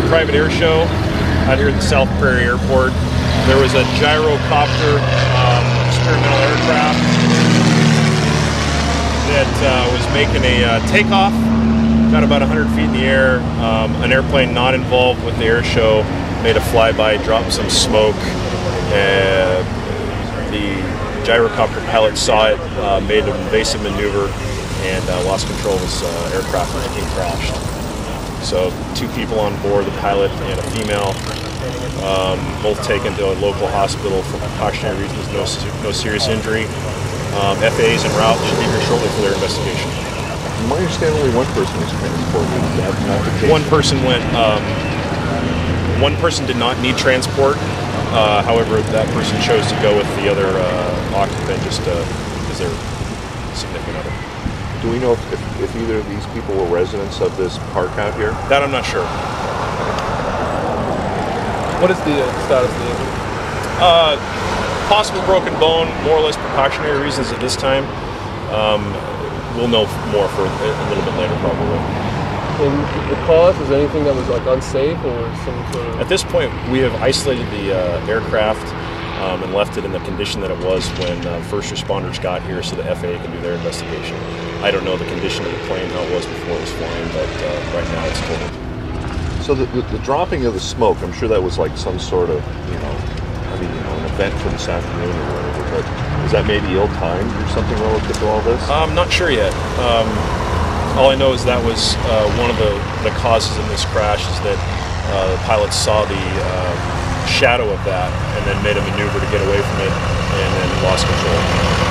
and private air show out here at the South Prairie Airport. There was a gyrocopter experimental aircraft that was making a takeoff. Got about 100 feet in the air. An airplane not involved with the air show made a flyby, dropped some smoke. The gyrocopter pilot saw it, made an evasive maneuver, and lost control of his aircraft and I think crashed. So 2 people on board, the pilot and a female, both taken to a local hospital for precautionary reasons, no serious injury. FAA's en route, should be here shortly for their investigation. My understanding, only 1 person was transported. That's not the case. 1 person went. 1 person did not need transport. However, that person chose to go with the other occupant just as their significant other. Do we know if either of these people were residents of this park out here? That I'm not sure. What is the status of the injury? Possible broken bone, more or less precautionary reasons at this time. We'll know more for a little bit later, probably. And the cause, was anything that was like unsafe or some sort of... At this point, we have isolated the aircraft and left it in the condition that it was when first responders got here so the FAA can do their investigation. I don't know the condition of the plane, how it was before it was flying, but right now it's total. So the dropping of the smoke, I'm sure that was like some sort of, you know, an event for this afternoon or whatever, but is that maybe ill-timed or something relative to all this? I'm not sure yet. All I know is that was one of the causes of this crash is that the pilots saw the shadow of that and then made a maneuver to get away from it and then lost control.